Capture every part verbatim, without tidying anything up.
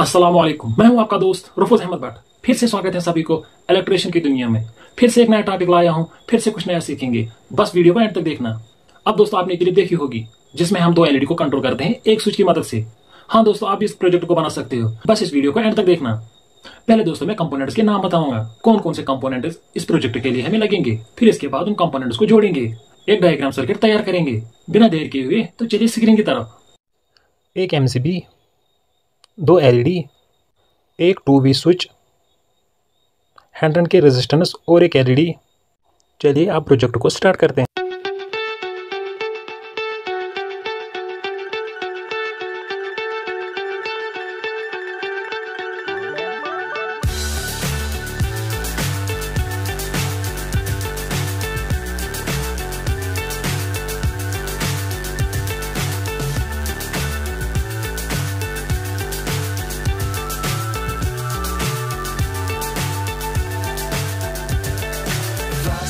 अस्सलाम वालेकुम, मैं हूं आपका दोस्त रफोज अहमद भट्ट। फिर से स्वागत है सभी को इलेक्ट्रिशियन की दुनिया में। फिर से एक नया टॉपिक लाया हूं, फिर से कुछ नया सीखेंगे, बस वीडियो को एंड तक देखना। अब दोस्तों आपने क्लिप देखी होगी जिसमें हम दो एलईडी को कंट्रोल करते हैं एक स्विच की मदद से। हाँ दोस्तों, आप इस प्रोजेक्ट को बना सकते हो, बस इस वीडियो को एंड तक देखना। पहले दोस्तों मैं कंपोनेंट्स के नाम बताऊंगा, कौन कौन से कंपोनेंट्स इस प्रोजेक्ट के लिए हमें लगेंगे। फिर इसके बाद उन कंपोनेंट्स को जोड़ेंगे, एक डायग्राम सर्किट तैयार करेंगे। बिना देर किए हुए तो चलिए स्क्रीन की तरफ। एक एमसीबी, दो एलईडी, एक टू वी स्विच, हैंडरन के रेजिस्टेंस और एक एलईडी। चलिए आप प्रोजेक्ट को स्टार्ट करते हैं।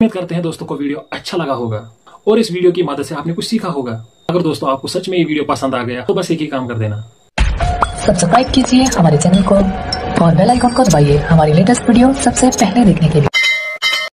उम्मीद करते हैं दोस्तों को वीडियो अच्छा लगा होगा और इस वीडियो की मदद से आपने कुछ सीखा होगा। अगर दोस्तों आपको सच में ये वीडियो पसंद आ गया तो बस एक ही काम कर देना, सब्सक्राइब कीजिए हमारे चैनल को और बेल आइकन को दबाइए हमारी लेटेस्ट वीडियो सबसे पहले देखने के लिए।